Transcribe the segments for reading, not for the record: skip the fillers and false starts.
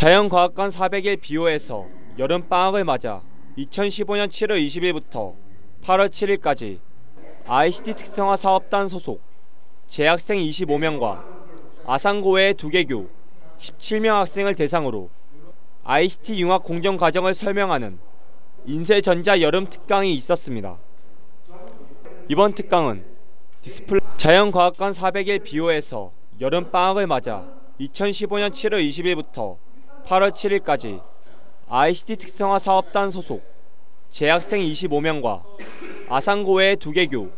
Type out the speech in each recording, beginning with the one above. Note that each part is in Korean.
자연과학관 400일 비호에서 여름방학을 맞아 2015년 7월 20일부터 8월 7일까지 ICT 특성화 사업단 소속 재학생 25명과 아산고외 2개 교 17명 학생을 대상으로 ICT 융합 공정 과정을 설명하는 인쇄전자 여름 특강이 있었습니다. 이번 특강은 자연과학관 400일 비호에서 여름방학을 맞아 2015년 7월 20일부터 8월 7일까지 ICT 특성화 사업단 소속 재학생 25명과 아산고외 2개 교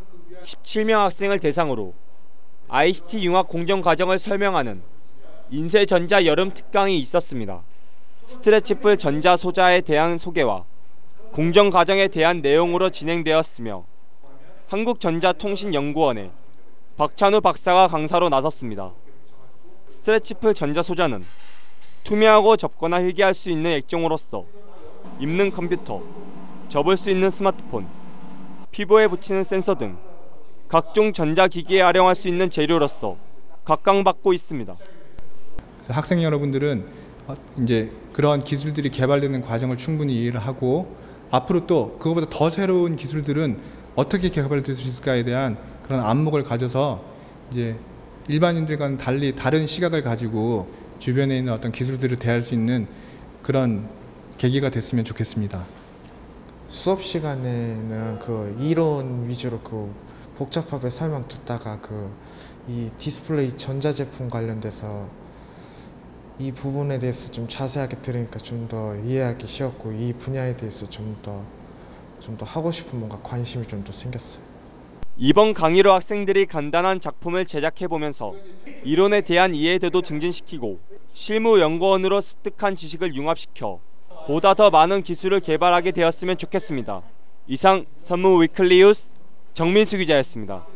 17명 학생을 대상으로 ICT 융합 공정 과정을 설명하는 인쇄전자 여름 특강이 있었습니다. 스트랫치블 전자 소자에 대한 소개와 공정 과정에 대한 내용으로 진행되었으며 한국전자통신연구원의 박찬우 박사가 강사로 나섰습니다. 스트retch블 전자 소자는 투명하고 접거나 회귀할 수 있는 액정으로서 입는 컴퓨터, 접을 수 있는 스마트폰, 피부에 붙이는 센서 등 각종 전자기기에 활용할 수 있는 재료로서 각광받고 있습니다. 학생 여러분들은 이제 그러한 기술들이 개발되는 과정을 충분히 이해를 하고 앞으로 또 그것보다 더 새로운 기술들은 어떻게 개발될 수 있을까에 대한 그런 안목을 가져서 이제 일반인들과는 달리 다른 시각을 가지고 주변에 있는 어떤 기술들을 대할 수 있는 그런 계기가 됐으면 좋겠습니다. 수업 시간에는 그 이론 위주로 그 복잡하게 설명 듣다가 그 이 디스플레이 전자제품 관련돼서 이 부분에 대해서 좀 자세하게 들으니까 좀 더 이해하기 쉬웠고 이 분야에 대해서 좀 더 하고 싶은 뭔가 관심이 좀 더 생겼어요. 이번 강의로 학생들이 간단한 작품을 제작해보면서 이론에 대한 이해도도 증진시키고 실무 연구원으로 습득한 지식을 융합시켜 보다 더 많은 기술을 개발하게 되었으면 좋겠습니다. 이상 Sun Moon Weekly News 정민수 기자였습니다.